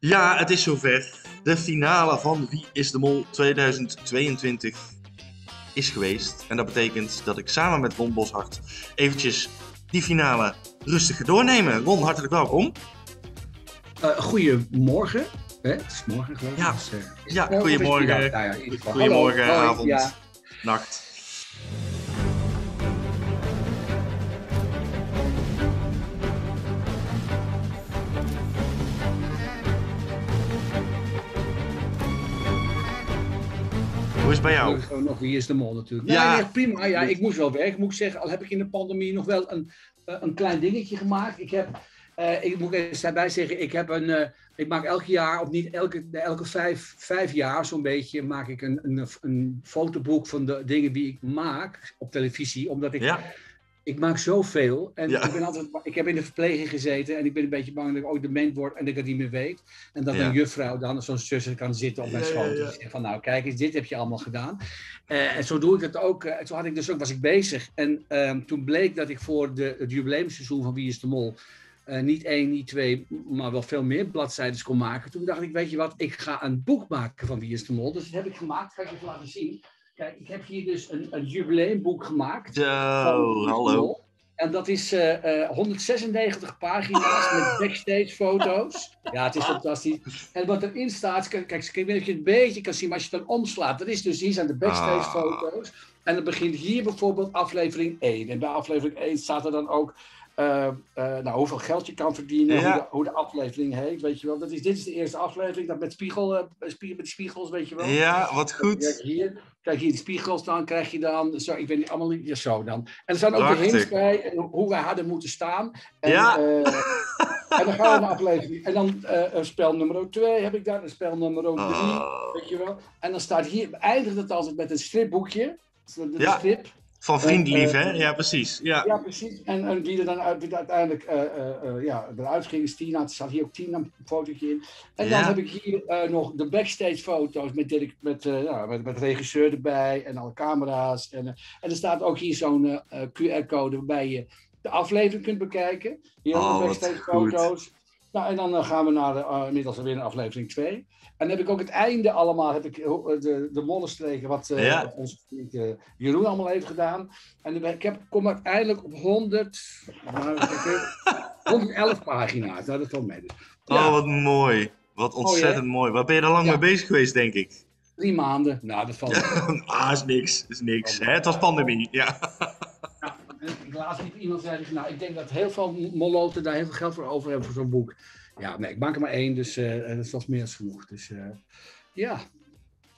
Ja, het is zover. De finale van Wie is de Mol 2022 is geweest. En dat betekent dat ik samen met Ron Boszhard eventjes die finale rustig ga doornemen. Ron, hartelijk welkom. Goedemorgen. Het is morgen, geloof ik. Ja, dus, ja, goedemorgen. Goedemorgen, avond, ja. Nacht. Hoe is het bij jou? Nog Wie is de Mol natuurlijk. Ja. Nee, prima. Ja, ik moest wel werken, moet ik zeggen. Al heb ik in de pandemie nog wel een klein dingetje gemaakt. Ik heb, ik moet even daarbij zeggen, ik heb ik maak elk jaar, of niet elke vijf jaar zo'n beetje, maak ik een fotoboek van de dingen die ik maak op televisie. Omdat ik... Ja. Ik maak zoveel en ja. Ik heb in de verpleging gezeten en ik ben een beetje bang dat ik ook dement word en dat ik het niet meer weet. En dat een juffrouw dan zo'n zuster kan zitten op mijn schoot en zeggen van nou kijk eens, dit heb je allemaal gedaan. En zo doe ik dat ook. Zo had ik dus ook, was ik bezig. En toen bleek dat ik voor het jubileumseizoen van Wie is de Mol niet 1, niet 2, maar wel veel meer bladzijden kon maken. Toen dacht ik, weet je wat, ik ga een boek maken van Wie is de Mol. Dus dat heb ik gemaakt, ga ik je even laten zien. Kijk, ik heb hier dus een jubileumboek gemaakt. Hallo. En dat is 196 pagina's met backstage foto's. Ja, het is fantastisch. En wat erin staat, kijk, ik weet niet of je het een beetje kan zien, maar als je het dan omslaat, dat is dus, hier zijn de backstage foto's. En dan begint hier bijvoorbeeld aflevering 1. En bij aflevering 1 staat er dan ook hoeveel geld je kan verdienen, hoe de aflevering heet, weet je wel. Dit is de eerste aflevering, dat met spiegels, weet je wel. Ja, wat goed. Kijk hier, de spiegels dan, krijg je dan, zo, ik weet niet, allemaal niet, zo dan. En er staan ook de hints bij, hoe wij hadden moeten staan. En, en dan gaan we een aflevering. En dan spel nummer 2 heb ik daar, en spel nummer 3, weet je wel. En dan staat hier, eindigt het altijd met een stripboekje, de strip. Van vriendlief, hè? Ja, precies. Ja, precies. En wie er dan uiteindelijk eruit ging is Tina. Er staat hier ook Tina een fotootje in. En dan heb ik hier nog de backstage foto's met regisseur erbij en alle camera's. En er staat ook hier zo'n QR-code waarbij je de aflevering kunt bekijken. Hier ook de backstage foto's. Nou, en dan gaan we naar inmiddels weer naar aflevering 2. En dan heb ik ook het einde allemaal, heb ik de mollenstreken, wat onze vriend Jeroen allemaal heeft gedaan. En kom uiteindelijk op 111 pagina's. Nou, dat valt mee dus. Ja. Oh, wat mooi. Wat ontzettend mooi. Waar ben je er lang mee bezig geweest, denk ik? 3 maanden. Nou, dat valt mee. Is niks. Hè? Het was pandemie, Laatst iemand zei, nou, ik denk dat heel veel moloten daar heel veel geld voor over hebben voor zo'n boek. Ja, nee, ik maak er maar 1, dus dat was meer dan genoeg. Dus ja.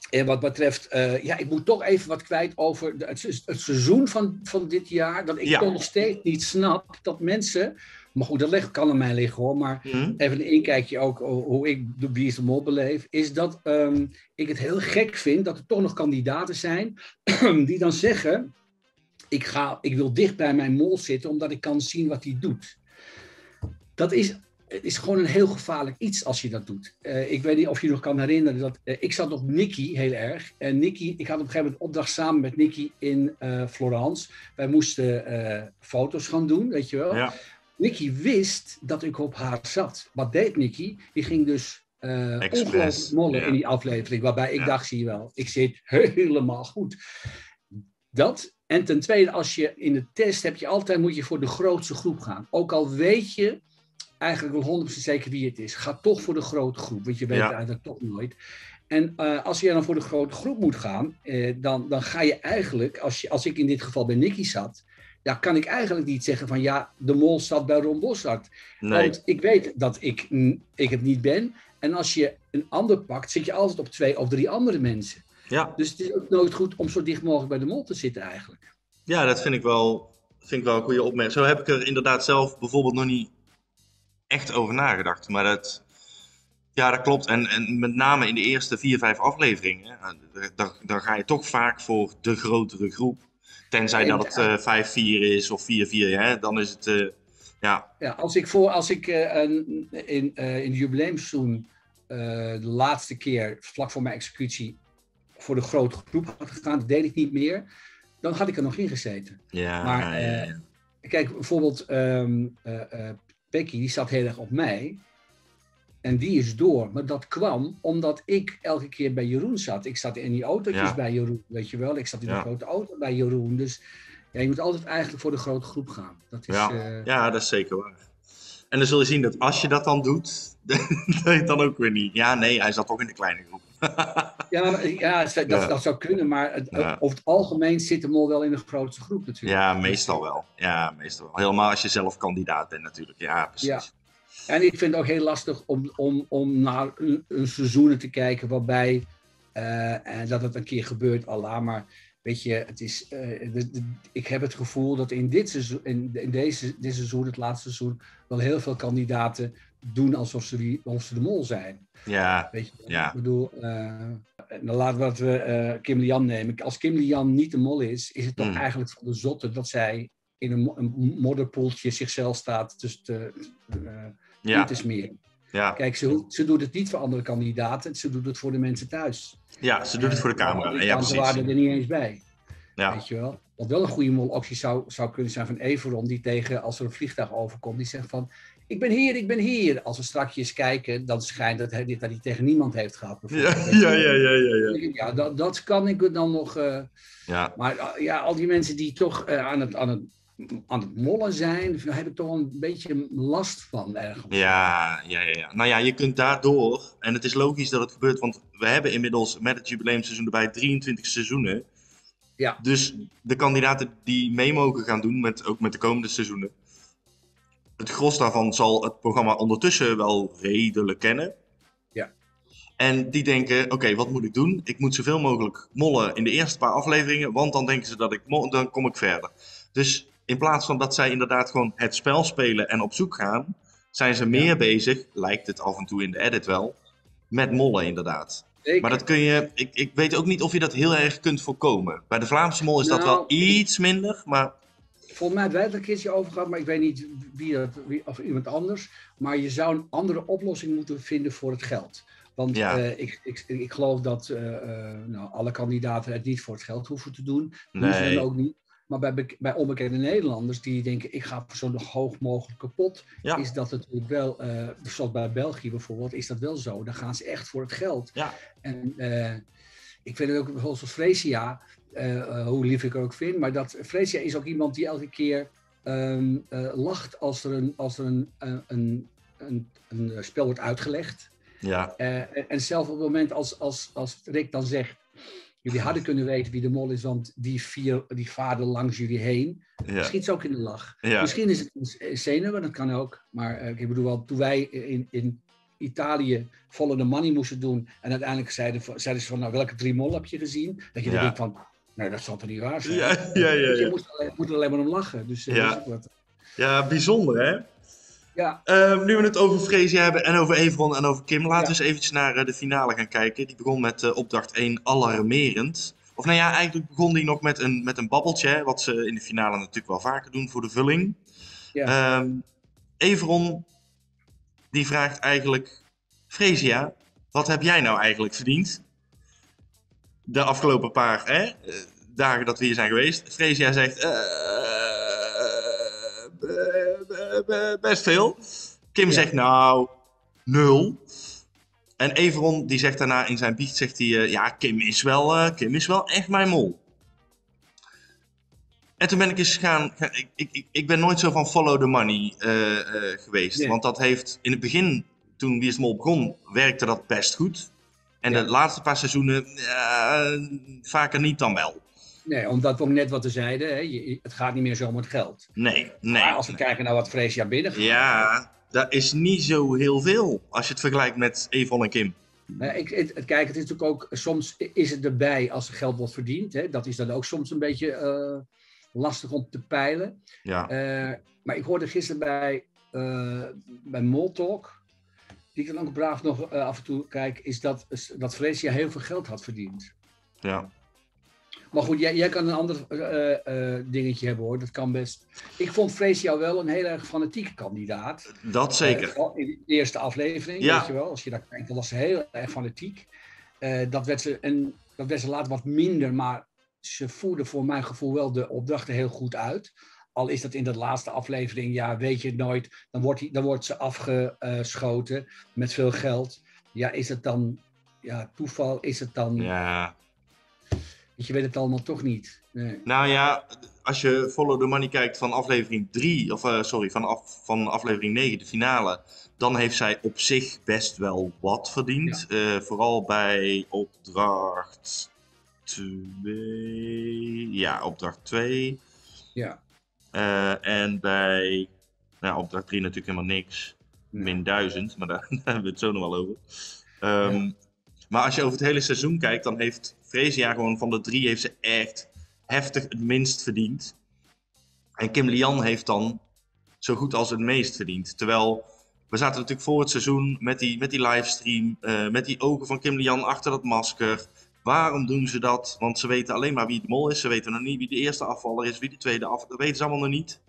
En wat betreft, ik moet toch even wat kwijt over het seizoen van dit jaar. Dat ik toch nog steeds niet snap dat mensen, maar goed, dat kan aan mij liggen hoor. Maar even een inkijkje ook hoe ik de Wie is de Mol beleef. Is dat ik het heel gek vind dat er toch nog kandidaten zijn die dan zeggen... Ik wil dicht bij mijn mol zitten, omdat ik kan zien wat hij doet. Dat is gewoon een heel gevaarlijk iets als je dat doet. Ik weet niet of je nog kan herinneren. Ik zat op Nikki heel erg. En Nikki, ik had op een gegeven moment opdracht samen met Nikki in Florence. Wij moesten foto's gaan doen, weet je wel. Ja. Nikki wist dat ik op haar zat. Wat deed Nikki? Die ging dus... ongelooflijk mollen in die aflevering. Waarbij ik dacht, zie je wel, ik zit helemaal goed. Dat... En ten tweede, als je in de test moet je voor de grootste groep gaan. Ook al weet je eigenlijk wel 100% zeker wie het is. Ga toch voor de grote groep, want je weet het eigenlijk toch nooit. En als je dan voor de grote groep moet gaan, dan ga je eigenlijk, als ik in dit geval bij Nikki zat, dan kan ik eigenlijk niet zeggen van ja, de mol zat bij Ron Boszhard. Nee. Want ik weet dat ik het niet ben. En als je een ander pakt, zit je altijd op 2 of 3 andere mensen. Ja. Dus het is ook nooit goed om zo dicht mogelijk bij de mol te zitten eigenlijk. Ja, dat vind ik wel een goede opmerking. Zo heb ik er inderdaad zelf bijvoorbeeld nog niet echt over nagedacht. Maar dat klopt. En met name in de eerste 4, 5 afleveringen, dan ga je toch vaak voor de grotere groep. Tenzij dat het 5-4 is of 4-4, hè? Dan is het... Als ik in de jubileumseizoen de laatste keer vlak voor mijn executie voor de grote groep had gegaan, dat deed ik niet meer, dan had ik er nog in gezeten. Ja, maar kijk, bijvoorbeeld Becky, die zat heel erg op mij. En die is door. Maar dat kwam omdat ik elke keer bij Jeroen zat. Ik zat in die autootjes bij Jeroen, weet je wel. Ik zat in de grote auto bij Jeroen. Dus ja, je moet altijd eigenlijk voor de grote groep gaan. Dat is, ja, dat is zeker waar. En dan zul je zien dat als je dat dan doet, dat je dan ook weer niet. Ja, nee, hij zat ook in de kleine groep. Dat zou kunnen, maar over het algemeen zit de mol wel in de grootste groep natuurlijk. Ja, meestal wel. Ja, meestal wel. Helemaal als je zelf kandidaat bent natuurlijk. Ja, precies. Ja. En ik vind het ook heel lastig om naar een seizoenen te kijken waarbij dat het een keer gebeurt, Allah, maar weet je, het is, ik heb het gevoel dat in dit seizoen, dit seizoen, het laatste seizoen, wel heel veel kandidaten doen alsof ze de mol zijn. Ja. Weet je, ik bedoel, dan laten we Kim-Lian nemen. Als Kim-Lian niet de mol is, is het toch eigenlijk van de zotte dat zij in een modderpoeltje zichzelf staat tussen te smeren. Ja. Kijk, ze doet het niet voor andere kandidaten, ze doet het voor de mensen thuis. Ja, ze doet het voor de camera. Ja, precies. Ze waren er niet eens bij. Ja. Weet je wel? Wat wel een goede moloptie zou kunnen zijn van Everon, die tegen, als er een vliegtuig overkomt, die zegt van, ik ben hier. Als we strakjes kijken, dan schijnt dat hij dit tegen niemand heeft gehad. Ja, dat kan ik dan nog. Maar al die mensen die toch aan het mollen zijn, daar heb ik toch een beetje last van ergens. Ja. Nou ja, je kunt daardoor, en het is logisch dat het gebeurt, want we hebben inmiddels met het jubileumseizoen erbij 23 seizoenen. Ja. Dus de kandidaten die mee mogen gaan doen, ook met de komende seizoenen, het gros daarvan zal het programma ondertussen wel redelijk kennen. Ja. En die denken, oké, wat moet ik doen? Ik moet zoveel mogelijk mollen in de eerste paar afleveringen, want dan denken ze dat ik mol, dan kom ik verder. Dus in plaats van dat zij inderdaad gewoon het spel spelen en op zoek gaan, zijn ze meer bezig, lijkt het af en toe in de edit wel, met mollen inderdaad. Zeker. Maar dat kun je, ik weet ook niet of je dat heel erg kunt voorkomen. Bij de Vlaamse mol is dat wel iets minder, maar... Volgens mij hebben wij het een keertje over gehad, maar ik weet niet wie of iemand anders. Maar je zou een andere oplossing moeten vinden voor het geld. Want ik geloof dat alle kandidaten het niet voor het geld hoeven te doen. Nee. Doen ze dan ook niet. Maar bij onbekende Nederlanders die denken, ik ga voor zo hoog mogelijk kapot, is dat natuurlijk wel, zoals bij België bijvoorbeeld, is dat wel zo. Dan gaan ze echt voor het geld. Ja. En ik vind het ook bijvoorbeeld zoals Fresia, hoe lief ik ook vind, maar dat Fresia is ook iemand die elke keer lacht als er een spel wordt uitgelegd. Ja. En zelf op het moment als Rik dan zegt, jullie hadden kunnen weten wie de mol is, want die vaarden langs jullie heen. Ja. Misschien ook in de lach. Ja. Misschien is het een zenuwen, dat kan ook. Maar ik bedoel wel, toen wij in Italië Follow the Money moesten doen, en uiteindelijk zeiden ze van, nou, welke drie mol heb je gezien? Dat je dan denkt van, nee, dat zal toch niet waar zijn? Ja. Dus je moet alleen maar om lachen. Dus, bijzonder hè? Ja. Nu we het over Fresia hebben en over Everon en over Kim, laten we eens eventjes naar de finale gaan kijken. Die begon met opdracht 1 alarmerend. Of nou ja, eigenlijk begon die nog met een babbeltje, hè, wat ze in de finale natuurlijk wel vaker doen voor de vulling. Ja. Everon, die vraagt eigenlijk, Fresia, wat heb jij nou eigenlijk verdiend? De afgelopen paar dagen dat we hier zijn geweest. Fresia zegt... best veel. Kim zegt nou 0. En Everon die zegt daarna in zijn biecht, zegt hij, Kim is wel echt mijn mol. En toen ben ik eens gaan ik ben nooit zo van Follow the Money geweest. Nee. Want dat heeft in het begin, toen Wie is de Mol begon, werkte dat best goed. En de laatste paar seizoenen vaker niet dan wel. Nee, omdat we ook net wat we zeiden, hè, het gaat niet meer zo om het geld. Nee. Maar als we kijken naar wat Fresia binnengaat... Ja, dat is niet zo heel veel als je het vergelijkt met Everon en Kim. Kijk, het is natuurlijk ook... Soms is het erbij als er geld wordt verdiend. Hè, dat is dan ook soms een beetje lastig om te peilen. Ja. Maar ik hoorde gisteren bij Moltalk... die ik dan ook braaf nog af en toe kijk... is dat Fresia heel veel geld had verdiend. Ja. Maar goed, jij kan een ander dingetje hebben hoor, dat kan best. Ik vond Fresia wel een heel erg fanatieke kandidaat. Dat zeker. In de eerste aflevering, weet je wel, als je daar kijkt, dan was ze heel erg fanatiek. Dat werd ze later wat minder, maar ze voerde voor mijn gevoel wel de opdrachten heel goed uit. Al is dat in de laatste aflevering, ja, weet je het nooit. Dan wordt ze afgeschoten met veel geld. Ja, is het dan ja, toeval? Is het dan... Ja. Je weet het allemaal toch niet. Nee. Nou ja, als je Follow the Money kijkt van aflevering 3... Of van aflevering 9, de finale... Dan heeft zij op zich best wel wat verdiend. Ja. Vooral bij opdracht 2... Ja, opdracht 2... Ja. En bij opdracht 3 natuurlijk helemaal niks. Nee. -1000, maar daar hebben we het zo nog wel over. Ja. Maar als je over het hele seizoen kijkt, dan heeft Fresia gewoon van de 3 heeft ze echt heftig het minst verdiend. En Kim-Lian heeft dan zo goed als het meest verdiend. Terwijl we zaten natuurlijk voor het seizoen met die livestream, met die ogen van Kim-Lian achter dat masker. Waarom doen ze dat? Want ze weten alleen maar wie de mol is. Ze weten nog niet wie de eerste afvaller is, wie de tweede afvaller is. Dat weten ze allemaal nog niet.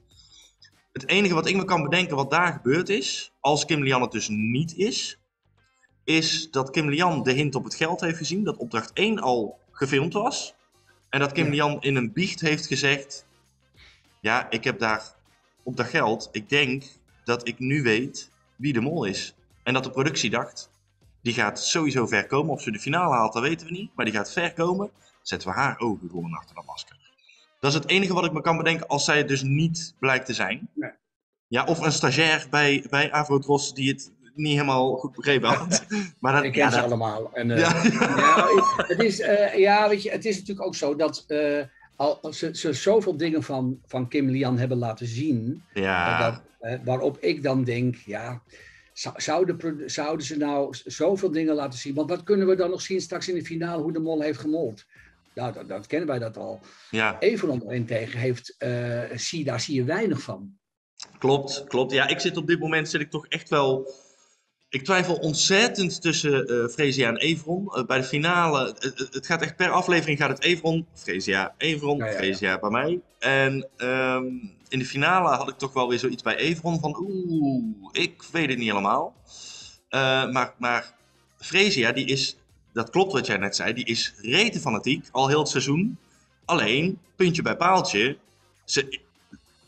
Het enige wat ik me kan bedenken wat daar gebeurd is, als Kim-Lian het dus niet is, is dat Kim-Lian de hint op het geld heeft gezien, dat opdracht 1 al gefilmd was. En dat Kim-Lian in een biecht heeft gezegd, ja, ik heb daar op dat geld, ik denk dat ik nu weet wie de mol is. En dat de productie dacht, die gaat sowieso ver komen. Of ze de finale haalt, dat weten we niet. Maar die gaat ver komen. Zetten we haar ogen gewoon achter dat masker. Dat is het enige wat ik me kan bedenken als zij dus niet blijkt te zijn. Nee. Ja, of een stagiair bij Avrotros die het niet helemaal goed begrepen had. Maar dat, ik ken ze allemaal. En, het is natuurlijk ook zo dat ze zoveel dingen van Kim-Lian hebben laten zien. Ja. Waarop ik dan denk, ja... Zouden ze nou zoveel dingen laten zien? Want wat kunnen we dan nog zien straks in de finale hoe de mol heeft gemold? Nou, dat kennen wij dat al. Ja. Everon daarentegen heeft, daar zie je weinig van. Klopt. Ja, ik zit op dit moment toch echt wel... Ik twijfel ontzettend tussen Fresia en Everon. Bij de finale, het gaat echt per aflevering gaat het Everon, Fresia bij mij. En in de finale had ik toch wel weer zoiets bij Everon van ik weet het niet helemaal. Maar Fresia, die is, dat klopt wat jij net zei, die is rete fanatiek al heel het seizoen. Alleen, puntje bij paaltje,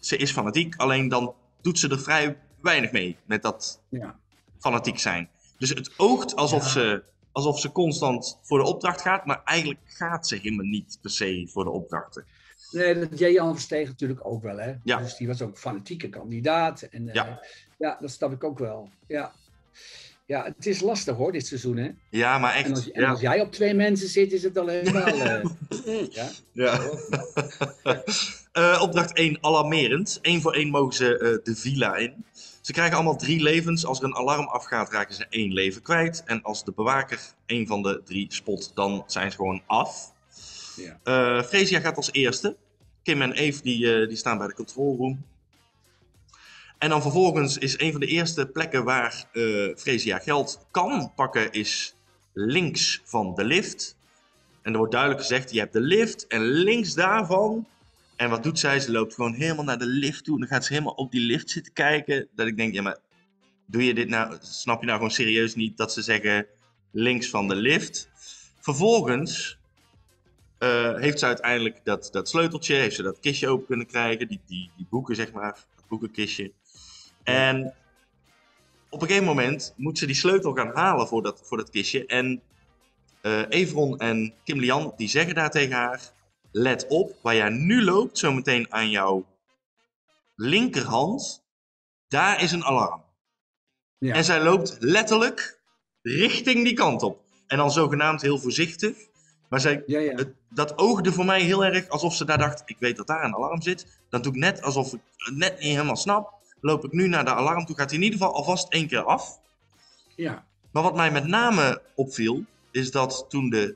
ze is fanatiek, alleen dan doet ze er vrij weinig mee met dat... Ja. Fanatiek zijn. Dus het oogt alsof ze constant voor de opdracht gaat, maar eigenlijk gaat ze helemaal niet per se voor de opdrachten. Nee, dat deed Jan Versteeg natuurlijk ook wel, hè? Ja. Dus die was ook een fanatieke kandidaat. En, dat snap ik ook wel. Ja, het is lastig hoor, dit seizoen, hè? Ja, maar echt. En als jij op 2 mensen zit, is het al helemaal... opdracht 1, alarmerend. 1 voor 1 mogen ze de villa in. Ze krijgen allemaal 3 levens. Als er een alarm afgaat, raken ze 1 leven kwijt. En als de bewaker 1 van de 3 spot, dan zijn ze gewoon af. Ja. Fresia gaat als eerste. Kim en Eve die staan bij de control room. En dan vervolgens is een van de eerste plekken waar Fresia geld kan pakken, is links van de lift. En er wordt duidelijk gezegd, je hebt de lift en links daarvan... En wat doet zij? Ze loopt gewoon helemaal naar de lift toe. En dan gaat ze helemaal op die lift zitten kijken. Dat ik denk, ja maar, doe je dit nou, snap je nou gewoon serieus niet dat ze zeggen links van de lift. Vervolgens heeft ze uiteindelijk dat sleuteltje, heeft ze dat kistje open kunnen krijgen. Die boeken zeg maar, dat boekenkistje. En op een gegeven moment moet ze die sleutel gaan halen voor dat kistje. En Everon en Kim-Lian die zeggen daar tegen haar... Let op, waar jij nu loopt, zometeen aan jouw linkerhand, daar is een alarm. Ja. En zij loopt letterlijk richting die kant op. En dan zogenaamd heel voorzichtig. Maar dat oogde voor mij heel erg alsof ze daar dacht, ik weet dat daar een alarm zit. Dan doe ik net alsof ik het net niet helemaal snap. Loop ik nu naar de alarm toe, gaat hij in ieder geval alvast 1 keer af. Ja. Maar wat mij met name opviel, is dat toen de...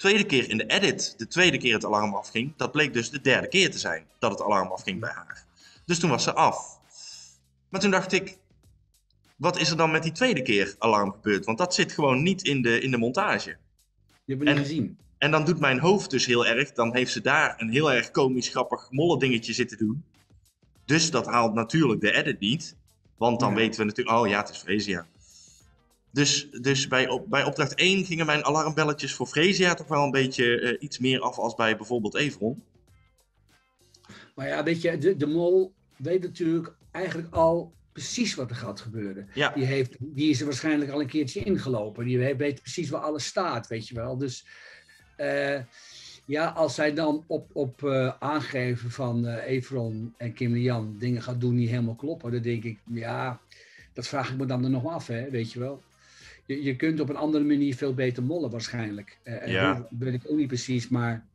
tweede keer in de edit, de tweede keer het alarm afging, dat bleek dus de derde keer te zijn dat het alarm afging bij haar. Dus toen was ze af. Maar toen dacht ik, wat is er dan met die tweede keer alarm gebeurd? Want dat zit gewoon niet in de montage. Je hebt het niet gezien. En dan doet mijn hoofd dus heel erg, dan heeft ze daar een heel erg komisch, grappig, molle dingetje zitten doen. Dus dat haalt natuurlijk de edit niet, want dan weten we natuurlijk, oh ja, het is Fresia. Dus bij opdracht 1 gingen mijn alarmbelletjes voor Fresia toch wel een beetje iets meer af als bij bijvoorbeeld Everon. Maar ja, weet je, de mol weet natuurlijk eigenlijk al precies wat er gaat gebeuren. Ja. Die is er waarschijnlijk al een keertje ingelopen. Die weet precies waar alles staat, weet je wel. Dus ja, als zij dan op aangeven van Everon en Kim-Lian dingen gaat doen die helemaal kloppen, dan denk ik, ja, dat vraag ik me dan er nog af, hè, weet je wel. Je kunt op een andere manier veel beter mollen waarschijnlijk. Ja. Dat weet ik ook niet precies, maar...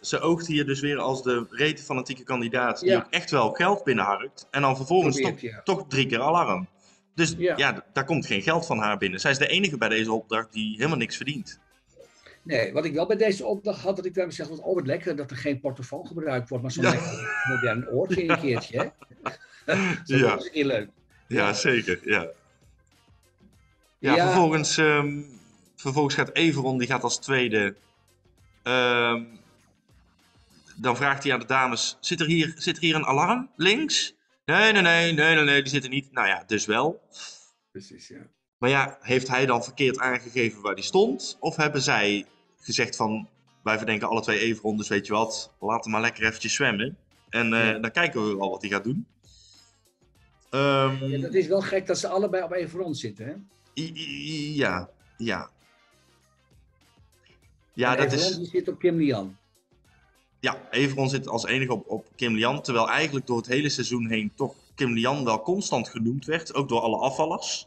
Ze oogt hier dus weer als de rete fanatieke kandidaat die ook echt wel geld binnenharkt. En dan vervolgens toch 3 keer alarm. Dus ja, daar komt geen geld van haar binnen. Zij is de enige bij deze opdracht die helemaal niks verdient. Nee, wat ik wel bij deze opdracht had, dat ik daarmee zeg, oh wat lekker dat er geen portofoon gebruikt wordt, maar zo'n lekker modern oortje een keertje. Hè? Dat was heel leuk. Ja, zeker. Ja, vervolgens gaat Everon, die gaat als tweede... dan vraagt hij aan de dames, zit er hier een alarm links? Nee, die zit er niet. Nou ja, dus wel. Precies, ja. Maar ja, heeft hij dan verkeerd aangegeven waar die stond? Of hebben zij gezegd van, wij verdenken alle twee Everon, dus weet je wat, laat hem maar lekker eventjes zwemmen. En dan kijken we wel wat hij gaat doen. Ja, dat is wel gek dat ze allebei op Everon zitten, hè? Ja. Ja, dat Everon zit op Kim-Lian. Ja, Everon zit als enige op Kim-Lian, terwijl eigenlijk door het hele seizoen heen toch Kim-Lian wel constant genoemd werd, ook door alle afvallers.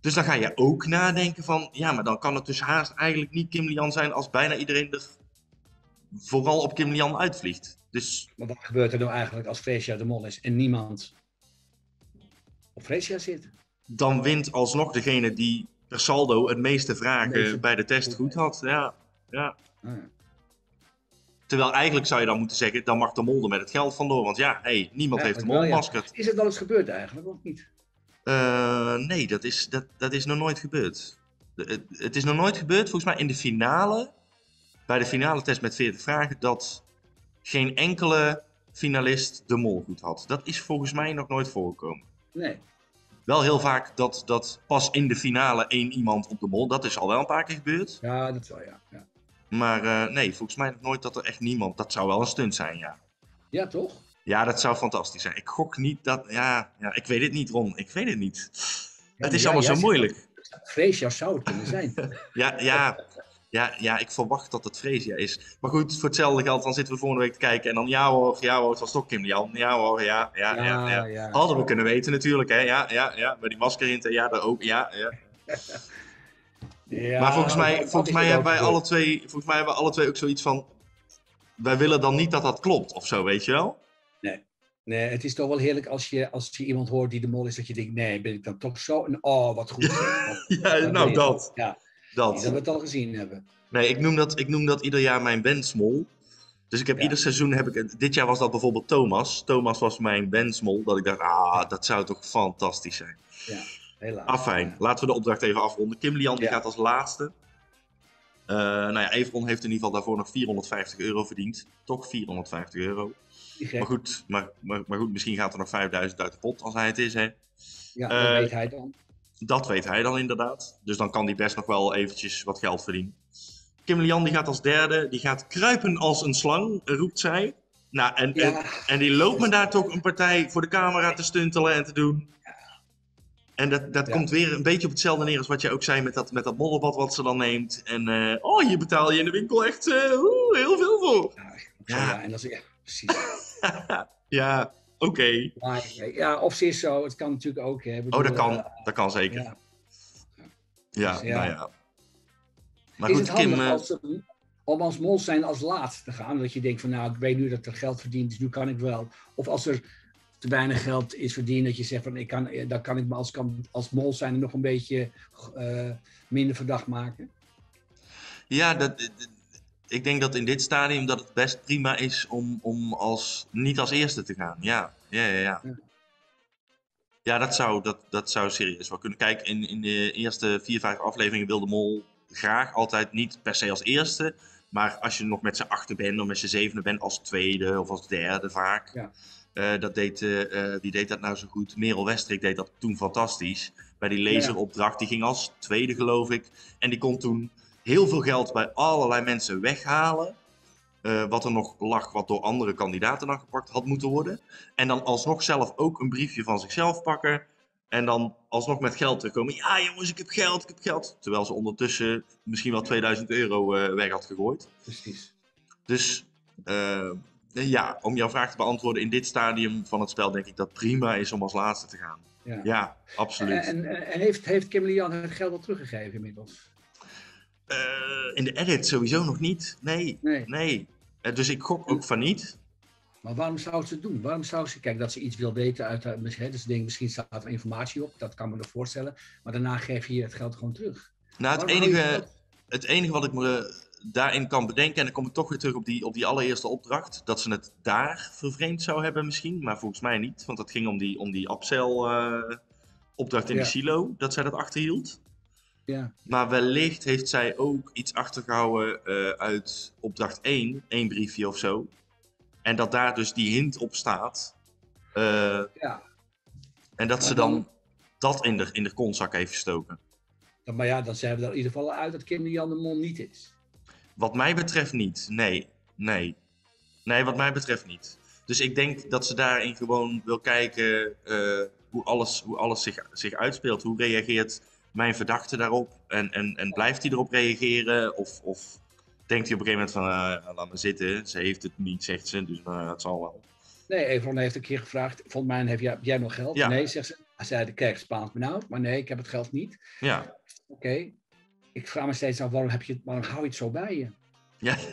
Dus dan ga je ook nadenken van, ja, maar dan kan het dus haast eigenlijk niet Kim-Lian zijn als bijna iedereen er vooral op Kim-Lian uitvliegt. Dus... Maar wat gebeurt er nou eigenlijk als Fresia de mol is en niemand op Fresia zit? Dan wint alsnog degene die... per saldo het meeste vragen bij de test goed had. Ja. Terwijl eigenlijk zou je dan moeten zeggen, dan mag de mol er met het geld vandoor. Want ja, hey, niemand heeft de mol ontmaskerd. Is het wel eens gebeurd eigenlijk, of niet? Nee, dat is nog nooit gebeurd. Het is nog nooit gebeurd, volgens mij in de finale, bij de finale test met 40 vragen, dat geen enkele finalist de mol goed had. Dat is volgens mij nog nooit voorgekomen. Nee. Wel heel vaak dat pas in de finale 1 iemand op de mol, dat is al wel een paar keer gebeurd. Ja, dat wel, ja. Maar nee, volgens mij nog nooit dat er echt niemand, dat zou wel een stunt zijn, ja. Ja, toch? Ja, dat zou fantastisch zijn. Ik gok niet dat, ja ik weet het niet, Ron, ik weet het niet. Ja, het is allemaal zo moeilijk. Fresia zou het kunnen zijn. Ja, ik verwacht dat het Fresia is. Maar goed, voor hetzelfde geld, dan zitten we volgende week te kijken en dan ja hoor, het was toch Kim-Lian. Ja. Hadden we kunnen weten natuurlijk, hè. Ja, met die masker in, daar ook, ja. Ja, maar volgens mij hebben wij alle twee, ook zoiets van, wij willen dan niet dat dat klopt of zo, weet je wel? Nee, het is toch wel heerlijk als je iemand hoort die de mol is, dat je denkt, nee, ben ik dan toch zo? En, oh, wat goed. Dat. Ja. Die zullen we het al gezien hebben. Nee, ik noem dat ieder jaar mijn wensmol. Dus ik heb ieder seizoen, dit jaar was dat bijvoorbeeld Thomas. Thomas was mijn wensmol, dat ik dacht, dat zou toch fantastisch zijn. Ja, helaas. Afijn, laten we de opdracht even afronden. Kim-Lian die gaat als laatste. Nou ja, Everon heeft in ieder geval daarvoor nog €450 verdiend. Toch €450. Maar goed, misschien gaat er nog €5000 uit de pot als hij het is, hè. Ja, dat weet hij dan. Dat weet hij dan inderdaad. Dus dan kan hij best nog wel eventjes wat geld verdienen. Kim-Lian die gaat als derde. Die gaat kruipen als een slang, roept zij. Nou, en die loopt me daar toch een partij voor de camera te stuntelen en te doen. En dat komt weer een beetje op hetzelfde neer als wat jij ook zei met dat moddelbad wat ze dan neemt. En hier betaal je in de winkel echt heel veel voor. Ja, en dat is echt precies. Ja. Oké. Okay. Ja, of ze is zo. Het kan natuurlijk ook. Hè. Bedoel, dat kan zeker. Ja. Maar is goed, het Kim... om als mol zijn als laatste te gaan? Dat je denkt van, nou, ik weet nu dat er geld verdiend is, nu kan ik wel. Of als er te weinig geld is verdiend, dat je zegt van, dan kan ik me als mol zijn nog een beetje minder verdacht maken? Ja, ik denk dat in dit stadium dat het best prima is om niet als eerste te gaan. Ja. Ja, dat zou serieus wel kunnen. Kijk, in de eerste 4-5 afleveringen wil de mol graag altijd niet per se als eerste. Maar als je nog met z'n achter bent of met z'n zevende bent als tweede of als derde vaak. Ja. Wie deed dat nou zo goed? Merel Westrijk deed dat toen fantastisch. Bij die laseropdracht, die ging als tweede geloof ik. En die kon toen... heel veel geld bij allerlei mensen weghalen. Wat er nog lag, wat door andere kandidaten aangepakt had moeten worden. En dan alsnog zelf ook een briefje van zichzelf pakken. En dan alsnog met geld terugkomen. Ja jongens, ik heb geld. Terwijl ze ondertussen misschien wel 2000 euro weg had gegooid. Precies. Dus ja, om jouw vraag te beantwoorden. In dit stadium van het spel denk ik dat prima is om als laatste te gaan. Ja, ja, absoluut. En heeft Kim-Lian het geld al teruggegeven inmiddels? In de edit sowieso nog niet. Nee. Dus ik gok ook van niet. Maar waarom zou ze het doen? Waarom zou ze... Kijk, dat ze iets wil weten uit... dus denk, misschien staat er informatie op. Dat kan me nog voorstellen. Maar daarna geef je het geld gewoon terug. Nou, het enige wat ik me daarin kan bedenken... en dan kom ik toch weer terug op die allereerste opdracht... dat ze het daar vervreemd zou hebben misschien. Maar volgens mij niet. Want dat ging om die upsell opdracht in de silo. Dat zij dat achterhield. Ja. Maar wellicht heeft zij ook iets achtergehouden uit opdracht 1, één briefje of zo. En dat daar dus die hint op staat. En dat maar ze dan dat in de kontzak heeft gestoken. Maar ja, dan zijn we er in ieder geval uit dat Kim-Lian van der Meij niet is. Wat mij betreft niet, nee, wat mij betreft niet. Dus ik denk dat ze daarin gewoon wil kijken hoe alles zich uitspeelt, hoe reageert... mijn verdachte daarop en blijft hij erop reageren of denkt hij op een gegeven moment van laat me zitten, ze heeft het niet, zegt ze, dus het zal wel. Nee, Everon heeft een keer gevraagd, volgens mij heb jij nog geld? Ja. Nee, zegt ze, hij zei, kijk, Spaans benauwd, maar nee, ik heb het geld niet. Ja. Oké. Ik vraag me steeds af, waarom hou je het zo bij je?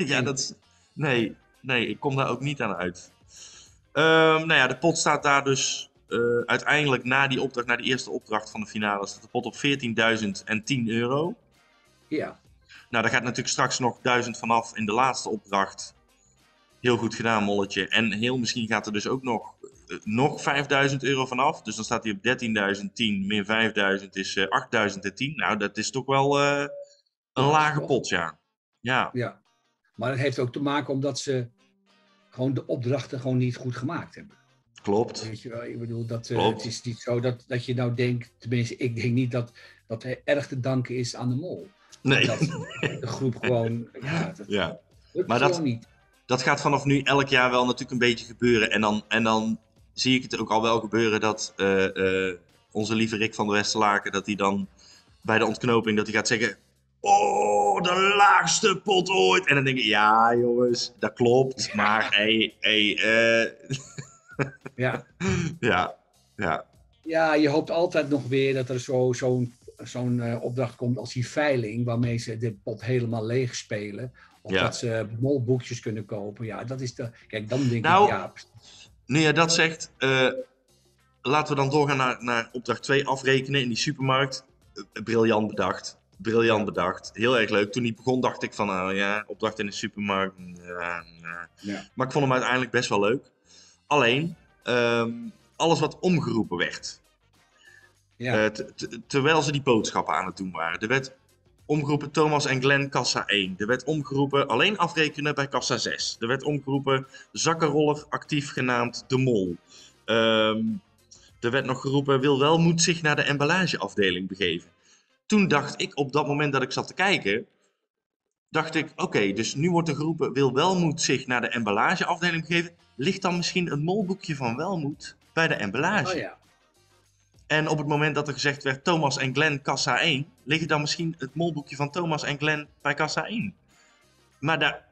Ja, dat is... Nee, ik kom daar ook niet aan uit. Nou ja, de pot staat daar dus... uiteindelijk na die eerste opdracht van de finale staat de pot op €14.010. Ja. Nou, daar gaat natuurlijk straks nog 1000 vanaf in de laatste opdracht. Heel goed gedaan, Molletje. En heel misschien gaat er dus ook nog €5.000 vanaf. Dus dan staat hij op 13.010 min 5.000 is 8.010. Nou, dat is toch wel een lage pot, ja. Ja. Maar dat heeft ook te maken omdat ze gewoon de opdrachten gewoon niet goed gemaakt hebben. Klopt. Weet je wel, ik bedoel, Klopt. Het is niet zo dat je nou denkt, tenminste ik denk niet dat hij erg te danken is aan de mol. Nee. Dat de groep gewoon, maar dat niet. Dat gaat vanaf nu elk jaar wel natuurlijk een beetje gebeuren. En dan zie ik het ook al wel gebeuren dat onze lieve Rik van de Westelaken, dat hij dan bij de ontknoping dat hij gaat zeggen, oh, de laagste pot ooit. En dan denk ik, ja jongens, dat klopt, maar Ja, je hoopt altijd nog weer dat er zo'n opdracht komt als die veiling, waarmee ze de pot helemaal leeg spelen. Of dat ze molboekjes kunnen kopen. Ja, dat is de... Kijk, dan denk ik, ja. Nu je dat zegt, laten we dan doorgaan naar opdracht 2, afrekenen in die supermarkt. Briljant bedacht. Heel erg leuk. Toen die begon dacht ik van, opdracht in de supermarkt. Maar ik vond hem uiteindelijk best wel leuk. Alleen, alles wat omgeroepen werd, terwijl ze die boodschappen aan het doen waren. Er werd omgeroepen Thomas en Glenn kassa 1. Er werd omgeroepen alleen afrekenen bij kassa 6. Er werd omgeroepen zakkenroller actief genaamd de mol. Er werd nog geroepen wil Welmoed zich naar de emballageafdeling begeven. Toen dacht ik op dat moment dat ik zat te kijken... dacht ik, oké, dus nu wordt er geroepen wil Welmoed zich naar de emballageafdeling begeven... ligt dan misschien een molboekje van Welmoed bij de emballage. Oh, ja. En op het moment dat er gezegd werd Thomas en Glenn kassa 1, liggen dan misschien het molboekje van Thomas en Glenn bij kassa 1. Maar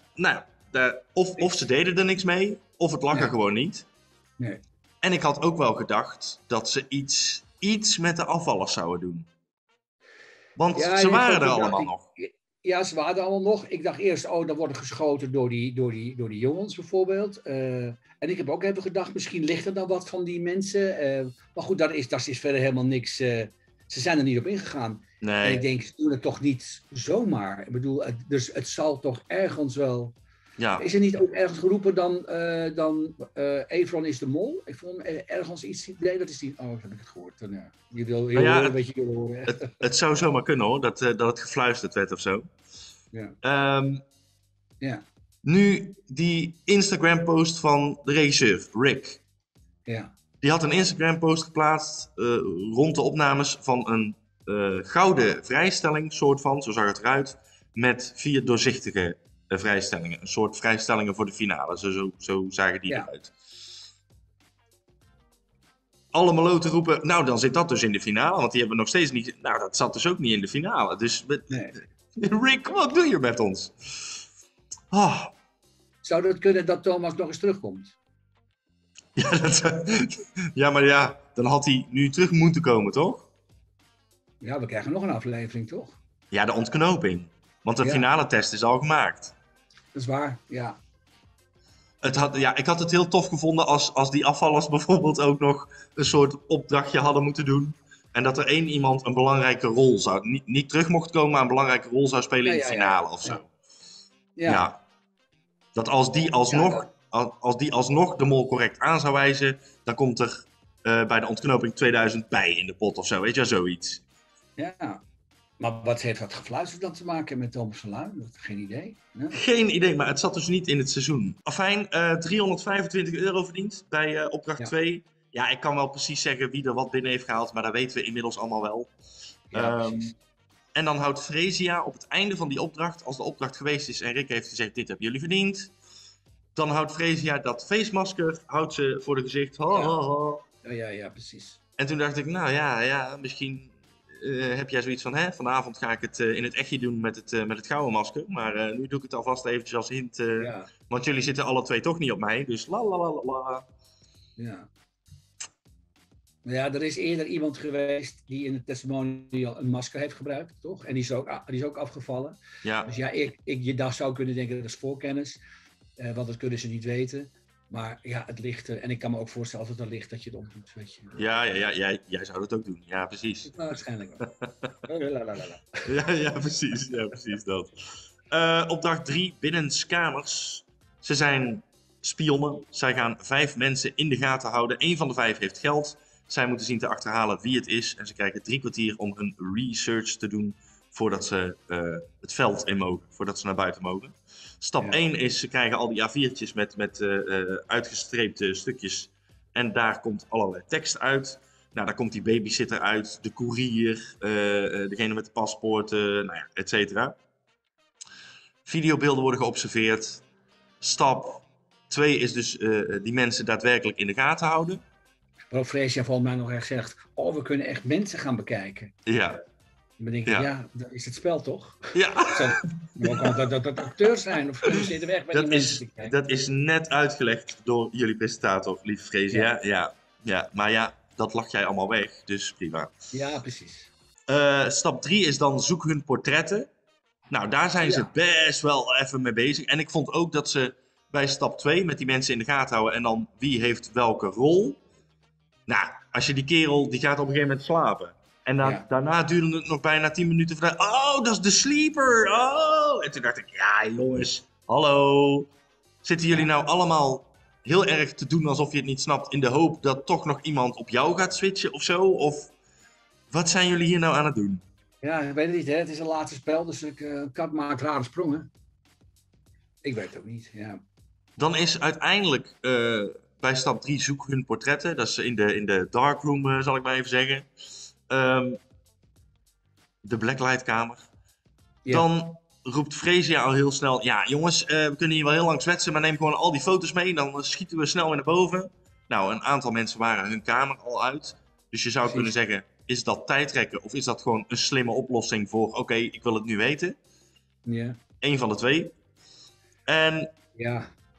of ze deden er niks mee, of het lag er gewoon niet. Nee. En ik had ook wel gedacht dat ze iets met de afvallers zouden doen. Want ze waren er allemaal nog. Ja, ze waren er allemaal nog. Ik dacht eerst, dan worden geschoten door die jongens bijvoorbeeld. En ik heb ook even gedacht, misschien ligt er dan wat van die mensen. Maar goed, dat is verder helemaal niks. Ze zijn er niet op ingegaan. Nee. En ik denk, ze doen het toch niet zomaar. Ik bedoel, dus het zal toch ergens wel... Ja. Is er niet ook ergens geroepen dan Everon is de mol? Ik vond hem ergens iets... Nee, dat is niet... Oh, dat heb ik het gehoord. Dan, je wil heel horen, een beetje horen. Het zou zomaar kunnen hoor, dat het gefluisterd werd of zo. Ja. Nu die Instagram post van de regisseur, Rick. Ja. Die had een Instagram post geplaatst rond de opnames van een gouden vrijstelling, soort van, zo zag het eruit, met 4 doorzichtige vrijstellingen. Een soort vrijstellingen voor de finale. Zo zagen die eruit. Allemaal loten roepen, nou dan zit dat dus in de finale. Want die hebben nog steeds niet... Nou, dat zat dus ook niet in de finale. Dus Rik, wat doe je met ons? Oh. Zou het kunnen dat Thomas nog eens terugkomt? Ja, maar dan had hij nu terug moeten komen, toch? Ja, we krijgen nog een aflevering, toch? Ja, de ontknoping. Want de finale test is al gemaakt. Dat is waar, ja. Ik had het heel tof gevonden als die afvallers bijvoorbeeld ook nog een soort opdrachtje hadden moeten doen. En dat er één iemand een belangrijke rol zou... Niet terug mocht komen, maar een belangrijke rol zou spelen in de finale of zo. Ja. Dat als die alsnog de mol correct aan zou wijzen, dan komt er bij de ontknoping 2000 bij in de pot of zo. Weet je, zoiets. Ja. Maar wat heeft dat gefluisterd dan te maken met Thomas van Luyn? Geen idee. Ja. Geen idee, maar het zat dus niet in het seizoen. Afijn, €325 verdiend bij opdracht 2. Ja, ik kan wel precies zeggen wie er wat binnen heeft gehaald, maar dat weten we inmiddels allemaal wel. Ja, en dan houdt Fresia op het einde van die opdracht, als de opdracht geweest is en Rik heeft gezegd, dit hebben jullie verdiend. Dan houdt Fresia dat feestmasker, houdt ze voor het gezicht. Ja, precies. En toen dacht ik, nou ja, misschien... heb jij zoiets van, vanavond ga ik het in het echtje doen met het gouden masker. Maar nu doe ik het alvast eventjes als hint. Want jullie zitten alle twee toch niet op mij. Dus la la la la. Ja. Ja, er is eerder iemand geweest die in het testimonial een masker heeft gebruikt, toch? En die is ook afgevallen. Ja. Dus ja, je zou kunnen denken dat is voorkennis. Want dat kunnen ze niet weten. Maar ja, het ligt er. En ik kan me ook voorstellen als het er ligt dat je het opdoet, weet je. Jij zou dat ook doen. Ja, precies. Nou, waarschijnlijk wel. Precies. Ja, precies dat. Opdracht 3, binnenskamers. Ze zijn spionnen. Zij gaan 5 mensen in de gaten houden. 1 van de 5 heeft geld. Zij moeten zien te achterhalen wie het is. En ze krijgen 3 kwartier om hun research te doen voordat ze het veld in mogen, voordat ze naar buiten mogen. Stap 1 is, ze krijgen al die A4'tjes met uitgestreepte stukjes en daar komt allerlei tekst uit. Nou, daar komt die babysitter uit, de koerier, degene met de paspoorten, et cetera. Videobeelden worden geobserveerd. Stap 2 is dus die mensen daadwerkelijk in de gaten houden. Waarop Fresia volgens mij nog echt zegt, we kunnen echt mensen gaan bekijken. Ja. En dan denk ik, dat is het spel toch? Ja. Dat acteurs zijn of zitten weg bij die mensen te kijken. Dat is net uitgelegd door jullie presentator, lieve Fresia. Ja. Maar ja, dat lag jij allemaal weg, dus prima. Ja, precies. Stap 3 is dan zoek hun portretten. Nou, daar zijn ze best wel even mee bezig. En ik vond ook dat ze bij stap 2 met die mensen in de gaten houden en dan wie heeft welke rol. Nou, als je die kerel, die gaat op een gegeven moment slapen. En daarna duurde het nog bijna 10 minuten voordat... Oh, dat is de sleeper! Oh! En toen dacht ik, ja jongens, hallo. Zitten jullie nou allemaal heel erg te doen alsof je het niet snapt... in de hoop dat toch nog iemand op jou gaat switchen of zo? Of wat zijn jullie hier nou aan het doen? Ja, ik weet het niet, hè? Het is een laatste spel, dus ik kat maakt rare sprongen. Ik weet het ook niet, Dan is uiteindelijk bij stap 3 zoek hun portretten. Dat is in de darkroom, zal ik maar even zeggen... de blacklightkamer. Dan roept Fresia al heel snel... Ja, jongens, we kunnen hier wel heel lang zwetsen... maar neem gewoon al die foto's mee... dan schieten we snel weer naar boven. Nou, een aantal mensen waren hun kamer al uit. Dus je zou kunnen zeggen... is dat tijdrekken of is dat gewoon een slimme oplossing... voor, oké, ik wil het nu weten. Eén van de twee. En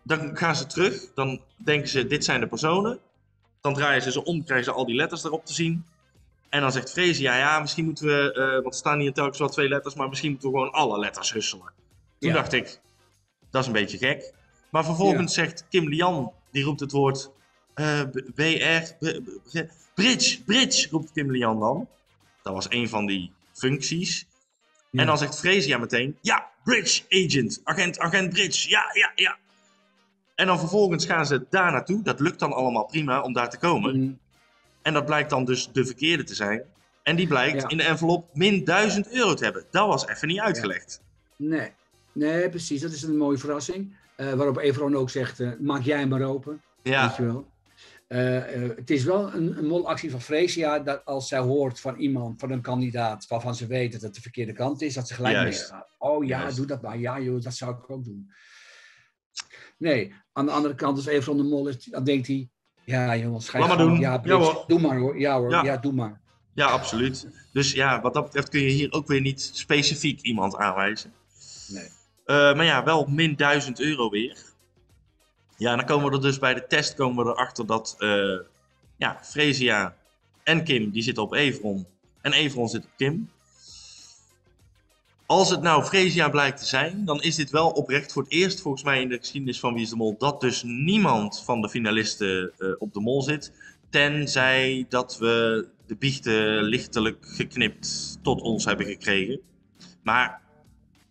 dan gaan ze terug. Dan denken ze, dit zijn de personen. Dan draaien ze om, krijgen ze al die letters erop te zien... En dan zegt Fresia, misschien moeten we, want er staan hier telkens wel 2 letters, maar misschien moeten we gewoon alle letters husselen. Toen dacht ik, dat is een beetje gek. Maar vervolgens zegt Kim-Lian, die roept het woord bridge, roept Kim-Lian dan. Dat was een van die functies. Ja. En dan zegt Fresia meteen, bridge agent, agent bridge, ja. En dan vervolgens gaan ze daar naartoe, dat lukt dan allemaal prima om daar te komen. En dat blijkt dan dus de verkeerde te zijn. En die blijkt in de envelop min €1000 te hebben. Dat was even niet uitgelegd. Nee, precies. Dat is een mooie verrassing. Waarop Everon ook zegt, maak jij maar open. Ja. Weet je wel. Het is wel een molactie van Fresia dat als zij hoort van iemand, van een kandidaat, waarvan ze weet dat het de verkeerde kant is, dat ze gelijk meegaat. Oh ja, doe dat maar. Ja joh, dat zou ik ook doen. Nee, aan de andere kant als Everon de Mol is, dan denkt hij, ja jongens, ga je maar doen. Ja, doe maar hoor. Ja hoor, ja doe maar. Ja, absoluut. Dus ja, wat dat betreft kun je hier ook weer niet specifiek iemand aanwijzen. Nee. Maar ja, wel min €1000 weer. Ja, dan komen we er dus bij de test komen we erachter dat Fresia en Kim, die zitten op Everon. En Everon zit op Kim. Als het nou Fresia blijkt te zijn, dan is dit wel oprecht voor het eerst volgens mij in de geschiedenis van Wie is de Mol, dat dus niemand van de finalisten op de Mol zit. Tenzij dat we de biechten lichtelijk geknipt tot ons hebben gekregen. Maar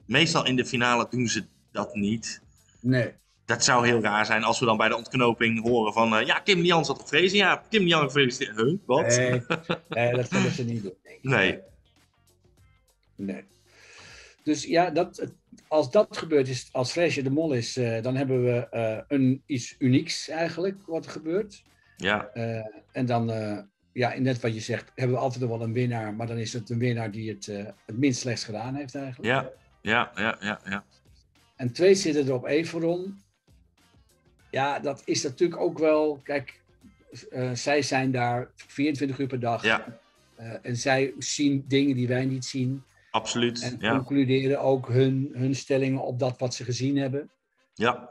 meestal in de finale doen ze dat niet. Nee. Dat zou heel raar zijn als we dan bij de ontknoping horen van... Kim-Lian zat op Fresia. Ja, Kim-Lian gefeliciteerd. Huh, wat? Nee, dat kunnen ze niet doen, denk ik. Nee. Dus ja, als dat gebeurt, als Fresia de Mol is... dan hebben we iets unieks eigenlijk, wat er gebeurt. Ja. En dan, net wat je zegt, hebben we altijd wel een winnaar... maar dan is het een winnaar die het minst slechts gedaan heeft eigenlijk. Ja. En 2 zitten er op Everon. Ja, dat is natuurlijk ook wel... Kijk, zij zijn daar 24 uur per dag. Ja. En zij zien dingen die wij niet zien. Absoluut, en concluderen ook hun stellingen op dat wat ze gezien hebben. Ja.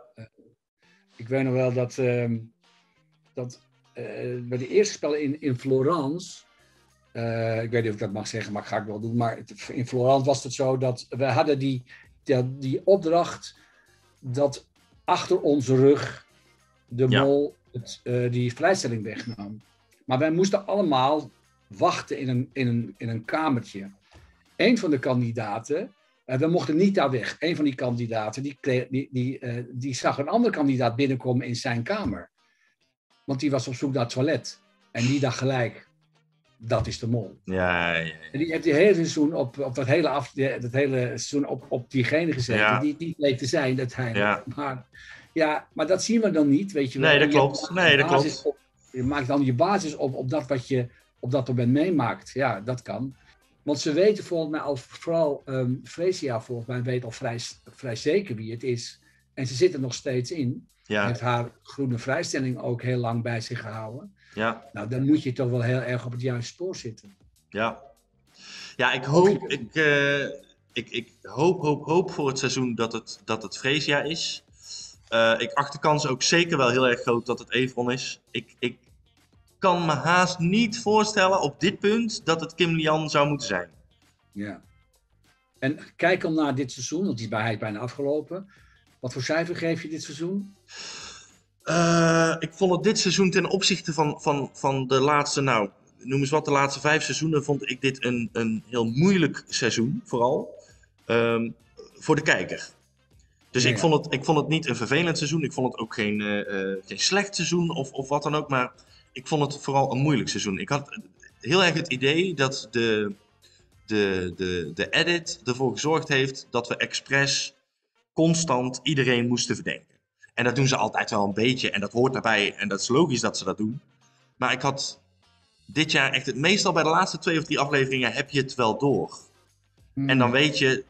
Ik weet nog wel dat... bij de eerste spellen in Florence... ik weet niet of ik dat mag zeggen, maar ik ga het wel doen. Maar in Florence was het zo dat... We hadden die opdracht dat achter onze rug de Mol die vrijstelling wegnam. Maar wij moesten allemaal wachten in een kamertje. Eén van de kandidaten, we mochten niet daar weg. Eén van die kandidaten, die zag een andere kandidaat binnenkomen in zijn kamer. Want die was op zoek naar het toilet. En die dacht gelijk, dat is de Mol. Ja. En die heeft die hele seizoen op diegene gezeten. Ja. Die niet bleek te zijn. Dat hij. Ja. Maar dat zien we dan niet, weet je wel. Nee, dat klopt. Je maakt dan je basis op dat wat je op dat moment meemaakt. Ja, dat kan. Want ze weten volgens mij al, vooral Fresia volgens mij weet al vrij zeker wie het is. En ze zit er nog steeds in. Ja. Heeft haar groene vrijstelling ook heel lang bij zich gehouden. Ja. Nou, dan moet je toch wel heel erg op het juiste spoor zitten. Ja. Ja, ik hoop voor het seizoen dat het Fresia is. Ik acht de kans ook zeker wel heel erg groot dat het Everon is. Ik kan me haast niet voorstellen op dit punt dat het Kim-Lian zou moeten zijn. Ja. En kijk dan naar dit seizoen, want hij is bijna afgelopen. Wat voor cijfer geef je dit seizoen? Ik vond het dit seizoen ten opzichte van de laatste, de laatste 5 seizoenen vond ik dit een heel moeilijk seizoen, vooral voor de kijker. Dus ik vond het niet een vervelend seizoen, ik vond het ook geen slecht seizoen of wat dan ook, maar ik vond het vooral een moeilijk seizoen. Ik had heel erg het idee dat de edit ervoor gezorgd heeft dat we expres constant iedereen moesten verdenken. En dat doen ze altijd wel een beetje. En dat hoort daarbij. En dat is logisch dat ze dat doen. Maar ik had dit jaar echt... Meestal bij de laatste 2 of 3 afleveringen heb je het wel door. Mm. En dan weet je...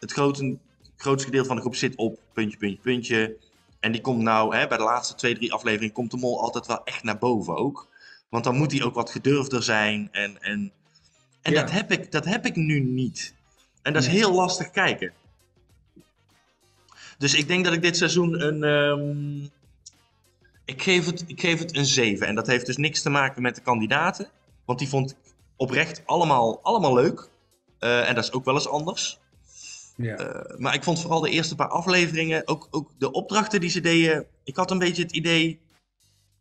Het grootste gedeelte van de groep zit op... puntje. En die komt bij de laatste 2, 3 afleveringen... komt de Mol altijd wel echt naar boven ook. Want dan moet hij ook wat gedurfder zijn. En dat heb ik nu niet. En dat is heel lastig kijken. Dus ik denk dat ik dit seizoen ik geef het een 7. En dat heeft dus niks te maken met de kandidaten. Want die vond ik oprecht allemaal leuk. En dat is ook wel eens anders. Ja. Maar ik vond vooral de eerste paar afleveringen, ook de opdrachten die ze deden. Ik had een beetje het idee,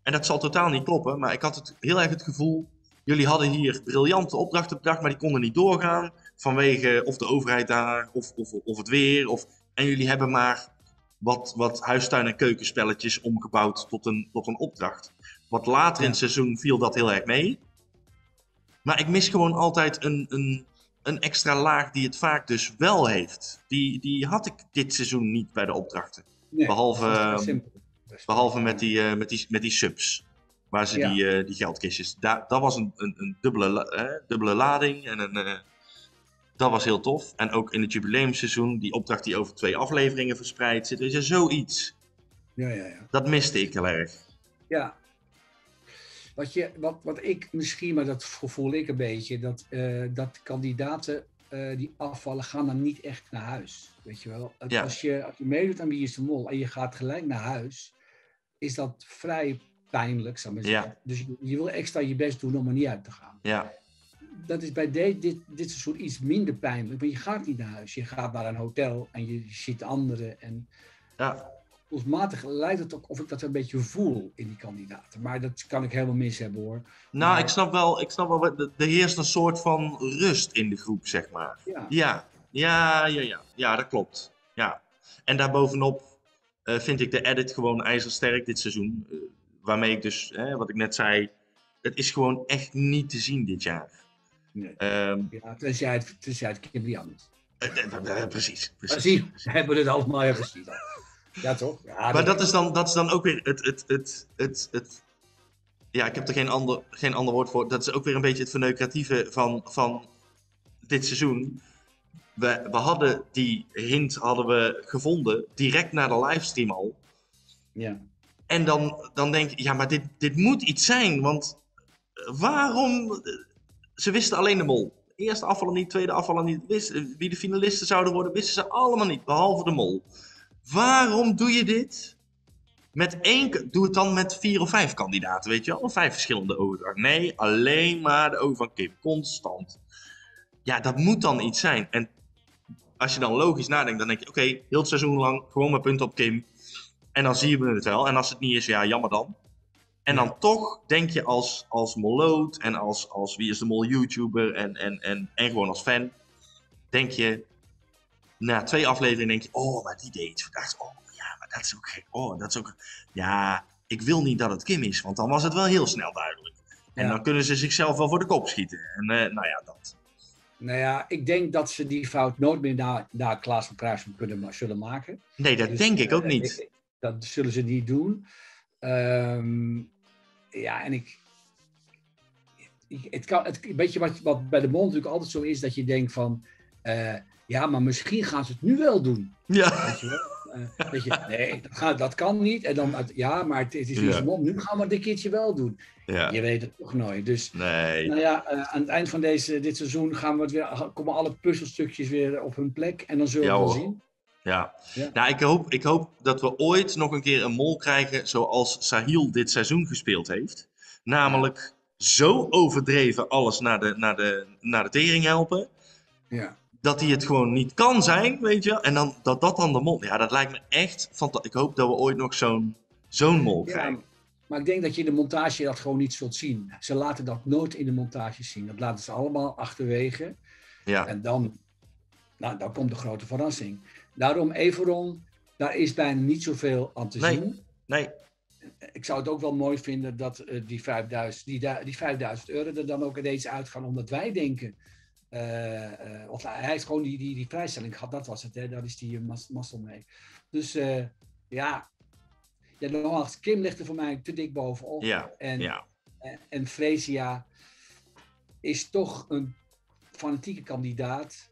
en dat zal totaal niet kloppen. Maar ik had heel erg het gevoel, jullie hadden hier briljante opdrachten bedacht. Maar die konden niet doorgaan vanwege of de overheid daar, of het weer. En jullie hebben maar wat huistuin- en keukenspelletjes omgebouwd tot een opdracht. Wat later in het seizoen viel dat heel erg mee. Maar ik mis gewoon altijd een extra laag die het vaak dus wel heeft. Die had ik dit seizoen niet bij de opdrachten. Nee, behalve met die subs. Waar ze die geldkistjes... Dat was een dubbele lading. En dat was heel tof. En ook in het jubileumseizoen, die opdracht die over 2 afleveringen verspreid zit. Is er zoiets. Ja. Dat miste ik heel erg. Ja. Wat ik misschien, maar dat voel ik een beetje, dat kandidaten die afvallen, gaan dan niet echt naar huis. Weet je wel? Ja. Als je meedoet aan Wie is de Mol en je gaat gelijk naar huis, is dat vrij pijnlijk, zou ik maar zeggen. Ja. Dus je wil extra je best doen om er niet uit te gaan. Ja. Dat is bij dit seizoen iets minder pijnlijk, maar je gaat niet naar huis. Je gaat naar een hotel en je ziet anderen. En ja. Volgens lijkt het ook of ik dat een beetje voel in die kandidaten. Maar dat kan ik helemaal mis hebben, hoor. Nou, maar... ik snap wel. Er heerst een soort van rust in de groep, zeg maar. Ja. Ja, dat klopt. Ja. En daarbovenop vind ik de edit gewoon ijzersterk dit seizoen. Waarmee ik dus, wat ik net zei, het is gewoon echt niet te zien dit jaar. Nee. Tenzij het Kim-Lian is. Precies. We hebben het allemaal even gezien. Ja, toch? Ja, maar dat is dan ook weer het... Ja, ik heb er geen ander woord voor. Dat is ook weer een beetje het verneukeratieve van dit seizoen. We hadden die hint gevonden direct na de livestream al. Ja. En dan denk je, ja, maar dit moet iets zijn. Want waarom... Ze wisten alleen de mol. Eerste afvallen niet, tweede afvallen niet. Wie de finalisten zouden worden, wisten ze allemaal niet. Behalve de mol. Waarom doe je dit? Doe het dan met 4 of 5 kandidaten, weet je wel? 5 verschillende overdrachten. Nee, alleen maar de ogen van Kim. Constant. Ja, dat moet dan iets zijn. En als je dan logisch nadenkt, dan denk je... Oké, heel het seizoen lang gewoon maar punten op Kim. En dan zien we het wel. En als het niet is, ja, jammer dan. En dan toch denk je als Moloot en als Wie is de Mol YouTuber en gewoon als fan... Denk je... Na 2 afleveringen denk je, oh, maar die deed vandaag. Oh, ja, maar dat is ook gek. Oh, dat is ook... Ja, ik wil niet dat het Kim is, want dan was het wel heel snel duidelijk. En dan kunnen ze zichzelf wel voor de kop schieten. En nou ja, dat. Nou ja, ik denk dat ze die fout nooit meer naar Klaas van Kruijsman zullen maken. Nee, dat dus, denk ik ook niet. Dat zullen ze niet doen. Weet je wat bij de mond natuurlijk altijd zo is, dat je denkt van... ja, maar misschien gaan ze het nu wel doen. Ja. Weet je wel? Nee, dat kan niet. En dan, ja, maar het is niet zo. Nu gaan we het een keertje wel doen. Ja. Je weet het toch nooit. Dus, nee. Nou ja, aan het eind van dit seizoen komen alle puzzelstukjes weer op hun plek. En dan zullen we het zien. Ja. Nou, ik hoop dat we ooit nog een keer een mol krijgen zoals Sahil dit seizoen gespeeld heeft. Namelijk zo overdreven alles naar de tering helpen. Ja. Dat hij het gewoon niet kan zijn, weet je. En dan, dat dan de mol... Ja, dat lijkt me echt fantastisch. Ik hoop dat we ooit nog zo'n mol krijgen. Ja, maar ik denk dat je in de montage dat gewoon niet zult zien. Ze laten dat nooit in de montage zien. Dat laten ze allemaal achterwege. Ja. En dan komt de grote verrassing. Daarom, Everon, daar is bijna niet zoveel aan te zien. Nee. Ik zou het ook wel mooi vinden dat die 5000 euro er dan ook ineens uitgaan, omdat wij denken... of hij heeft gewoon die prijsstelling gehad, dat was het, hè? Daar is die mazzel mee. Dus normaal Kim ligt er voor mij te dik bovenop. Ja, en Fresia is toch een fanatieke kandidaat.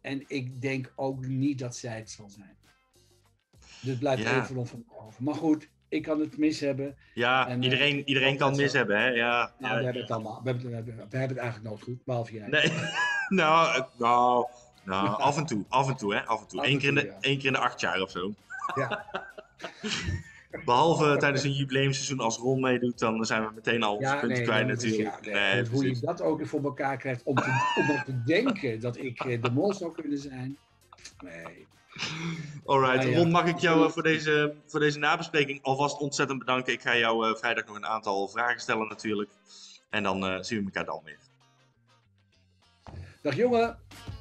En ik denk ook niet dat zij het zal zijn. Dus blijft even van over. Maar goed, ik kan het mis hebben. Ja, en, iedereen kan het mis hebben, hè? Ja. Nou, we hebben het allemaal. We hebben het eigenlijk nooit goed, behalve jij. Nee, nou, af en toe, hè? Af en toe. Eén keer in de 8 jaar of zo. Ja. Behalve tijdens een jubileumseizoen, als Ron meedoet, dan zijn we meteen al onze punten kwijt natuurlijk. Dus hoe je dat ook voor elkaar krijgt om te denken dat ik de mol zou kunnen zijn. Nee. Alright, Ron, mag ik jou voor deze nabespreking alvast ontzettend bedanken. Ik ga jou vrijdag nog een aantal vragen stellen natuurlijk. En dan zien we elkaar dan weer. Dag jongen!